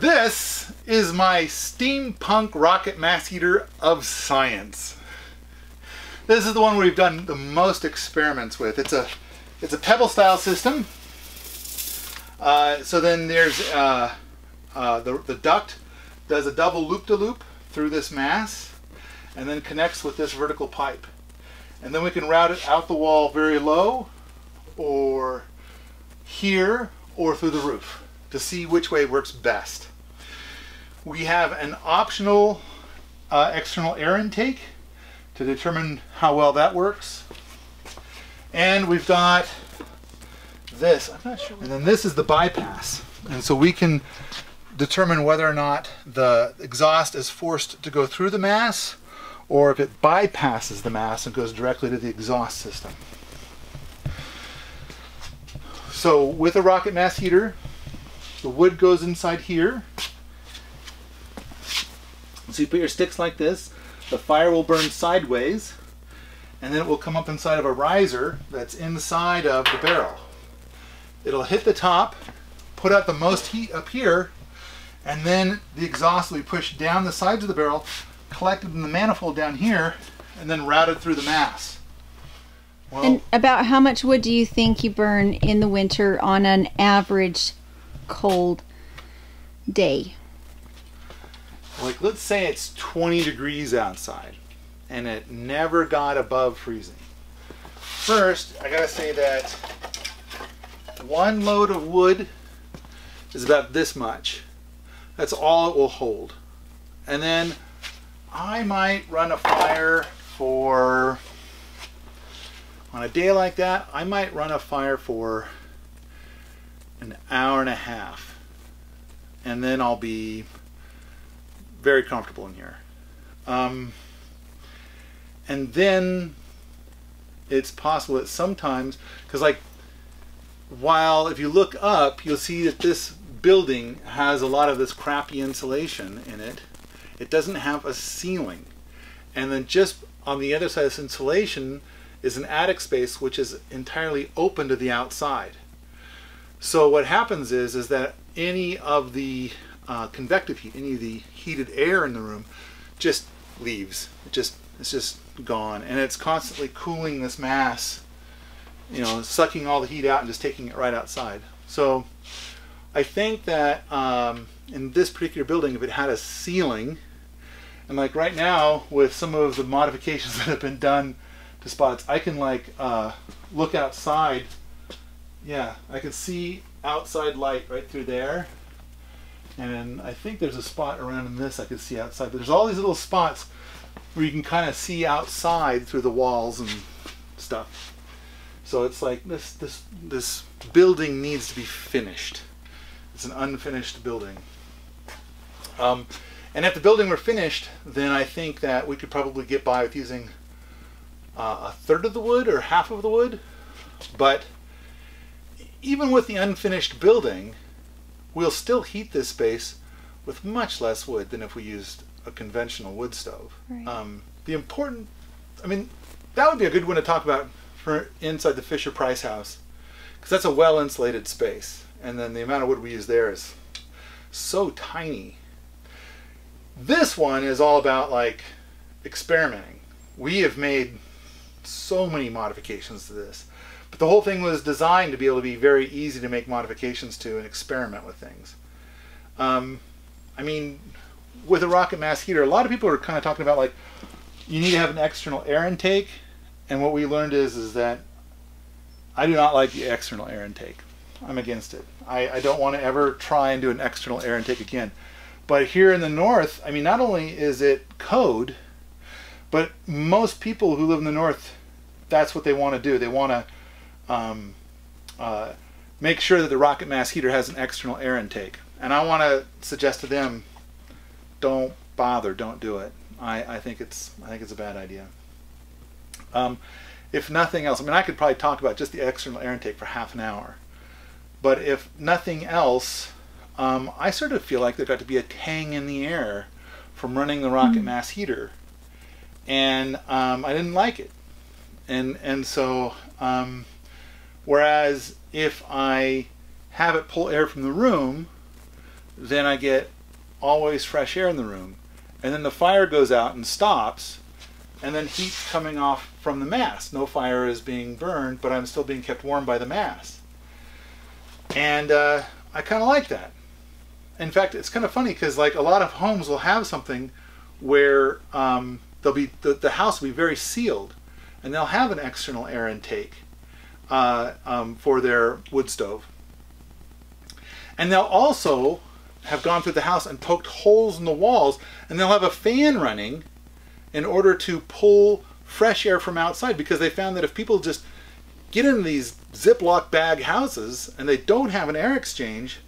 This is my steampunk rocket mass heater of science. This is the one we've done the most experiments with. It's a pebble style system. So then there's the duct does a double loop-de-loop through this mass and then connects with this vertical pipe. And then we can route it out the wall very low or here or through the roof to see which way works best. We have an optional external air intake to determine how well that works. And we've got this, I'm not sure. And then this is the bypass. And so we can determine whether or not the exhaust is forced to go through the mass or if it bypasses the mass and goes directly to the exhaust system. So with a rocket mass heater, the wood goes inside here. So you put your sticks like this, the fire will burn sideways, and then it will come up inside of a riser that's inside of the barrel. It'll hit the top, put out the most heat up here, and then the exhaust will be pushed down the sides of the barrel, collected in the manifold down here, and then routed through the mass. Well, and about how much wood do you think you burn in the winter on an average cold day? Like, let's say it's 20 degrees outside and it never got above freezing. First, I gotta say that one load of wood is about this much. That's all it will hold. And then I might run a fire for, on a day like that, I might run a fire for an hour and a half, and then I'll be very comfortable in here. And then it's possible that sometimes, because like, while if you look up, you'll see that this building has a lot of this crappy insulation in it. It doesn't have a ceiling. And then just on the other side of this insulation is an attic space which is entirely open to the outside. So what happens is that any of the convective heat, any of the heated air in the room just leaves. It's just gone. And it's constantly cooling this mass, you know, sucking all the heat out and just taking it right outside. So I think that in this particular building, if it had a ceiling, and like right now with some of the modifications that have been done to spots, I can like look outside. Yeah, I can see outside light right through there. And I think there's a spot around in this I can see outside. But there's all these little spots where you can kind of see outside through the walls and stuff. So it's like this building needs to be finished. It's an unfinished building. And if the building were finished, then I think that we could probably get by with using a third of the wood or half of the wood. But even with the unfinished building, we'll still heat this space with much less wood than if we used a conventional wood stove. Right. The important, I mean, that would be a good one to talk about for inside the Fisher-Price house, because that's a well-insulated space. And then the amount of wood we use there is so tiny. This one is all about like experimenting. We have made so many modifications to this. But the whole thing was designed to be able to be very easy to make modifications to and experiment with things. I mean, with a rocket mass heater, a lot of people are kind of talking about like, you need to have an external air intake. And what we learned is that I do not like the external air intake. I'm against it. I don't want to ever try and do an external air intake again. But here in the north, I mean, not only is it code, but most people who live in the north, that's what they want to do. They want to make sure that the rocket mass heater has an external air intake. And I want to suggest to them, don't bother, don't do it. I think it's a bad idea. If nothing else, I mean, I could probably talk about just the external air intake for half an hour. But if nothing else, I sort of feel like there got to be a tang in the air from running the rocket mass heater. And I didn't like it. And so, whereas if I have it pull air from the room, then I get always fresh air in the room, and then the fire goes out and stops, and then heat coming off from the mast. No fire is being burned, but I'm still being kept warm by the mast. And I kind of like that. In fact, it's kind of funny because like a lot of homes will have something where the house will be very sealed, and they'll have an external air intake for their wood stove. And they'll also have gone through the house and poked holes in the walls, and they'll have a fan running in order to pull fresh air from outside, because they found that if people just get in these Ziploc bag houses and they don't have an air exchange,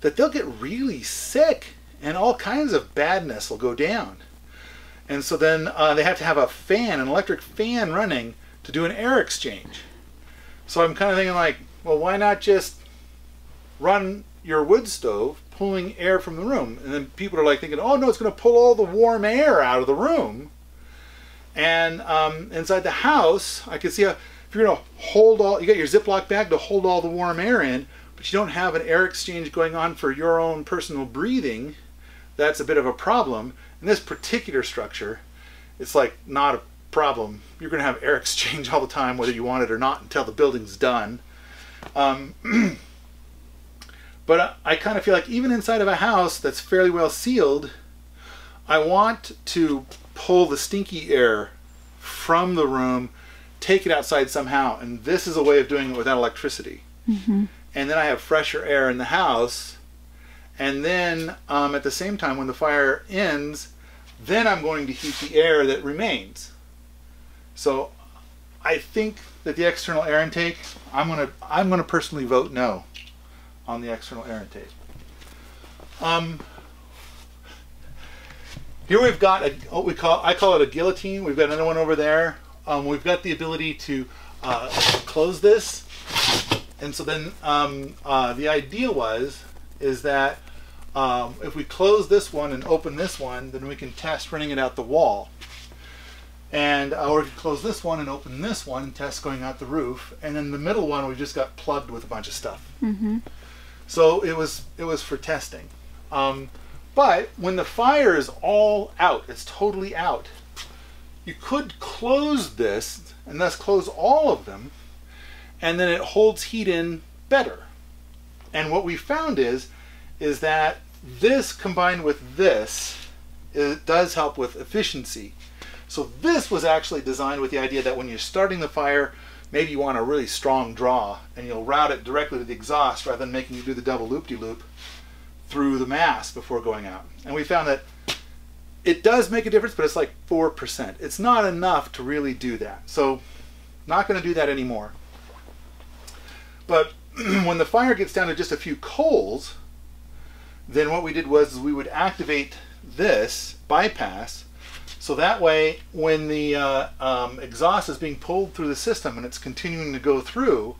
that they'll get really sick and all kinds of badness will go down. And so then they have to have a fan, an electric fan running to do an air exchange. So I'm kind of thinking like, well, why not just run your wood stove pulling air from the room? And then people are like thinking, oh no, it's going to pull all the warm air out of the room. And inside the house, I can see how if you're going to hold all, you got your Ziploc bag to hold all the warm air in, but you don't have an air exchange going on for your own personal breathing, that's a bit of a problem. In this particular structure, it's like not a problem. You're going to have air exchange all the time, whether you want it or not, until the building's done. But I kind of feel like even inside of a house that's fairly well sealed, I want to pull the stinky air from the room, take it outside somehow, and this is a way of doing it without electricity. Mm-hmm. And then I have fresher air in the house, and then at the same time when the fire ends, then I'm going to heat the air that remains. So I think that the external air intake, I'm gonna personally vote no on the external air intake. Here we've got a, what we call, I call it a guillotine. We've got another one over there. We've got the ability to close this, and so then the idea is that if we close this one and open this one, then we can test running it out the wall. And or we can close this one and open this one and test going out the roof. And then the middle one we just got plugged with a bunch of stuff. Mm-hmm. So it was for testing. But when the fire is all out, it's totally out, you could close this and thus close all of them, and then it holds heat in better. And what we found is that this combined with this, it does help with efficiency. So this was actually designed with the idea that when you're starting the fire, maybe you want a really strong draw, and you'll route it directly to the exhaust rather than making you do the double loop-de-loop through the mast before going out. And we found that it does make a difference, but it's like 4%. It's not enough to really do that. So not going to do that anymore. But when the fire gets down to just a few coals, then what we did was we would activate this bypass, so that way when the exhaust is being pulled through the system and it's continuing to go through,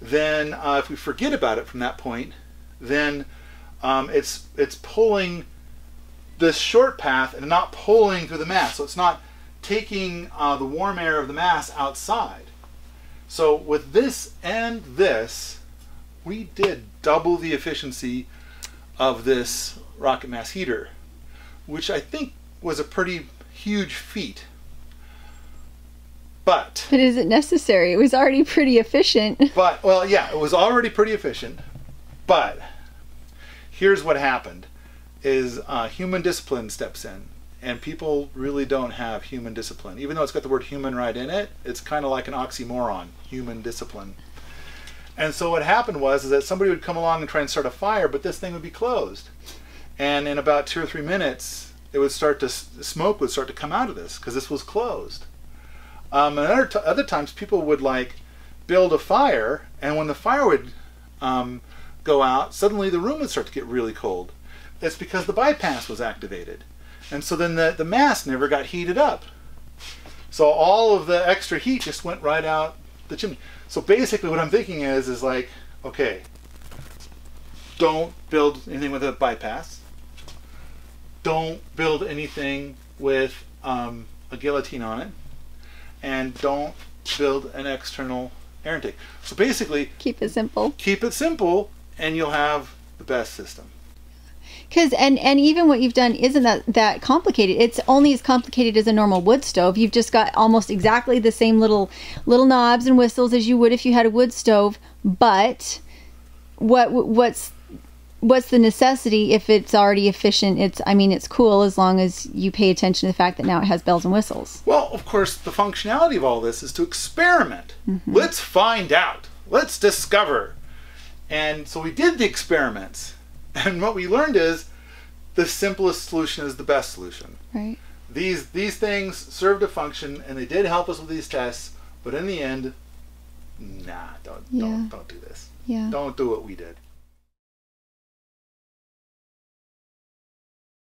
then if we forget about it from that point, then it's pulling this short path and not pulling through the mast. So it's not taking the warm air of the mast outside. So with this and this, we did double the efficiency of this rocket mass heater, which I think was a pretty huge feat. But is it necessary? It was already pretty efficient. But, well, yeah, it was already pretty efficient. But here's what happened is human discipline steps in, and people really don't have human discipline. Even though it's got the word human right in it, it's kind of like an oxymoron, human discipline. And so what happened was is that somebody would come along and try and start a fire, but this thing would be closed. And in about 2 or 3 minutes, it would start to, smoke would start to come out of this because this was closed. And other times people would like build a fire, and when the fire would go out, suddenly the room would start to get really cold. It's because the bypass was activated. And so then the mast never got heated up. So all of the extra heat just went right out the chimney. So basically what I'm thinking is like, okay, don't build anything with a bypass. Don't build anything with a guillotine on it, and don't build an external air intake. So basically, keep it simple, and you'll have the best system. Because and even what you've done isn't that complicated. It's only as complicated as a normal wood stove. You've just got almost exactly the same little knobs and whistles as you would if you had a wood stove. But what's the necessity if it's already efficient? It's cool as long as you pay attention to the fact that now it has bells and whistles. Well, of course, the functionality of all this is to experiment. Mm-hmm. Let's find out. Let's discover. And so we did the experiments. And what we learned is the simplest solution is the best solution. Right. These things served a function, and they did help us with these tests. But in the end, nah, don't do this. Yeah. Don't do what we did.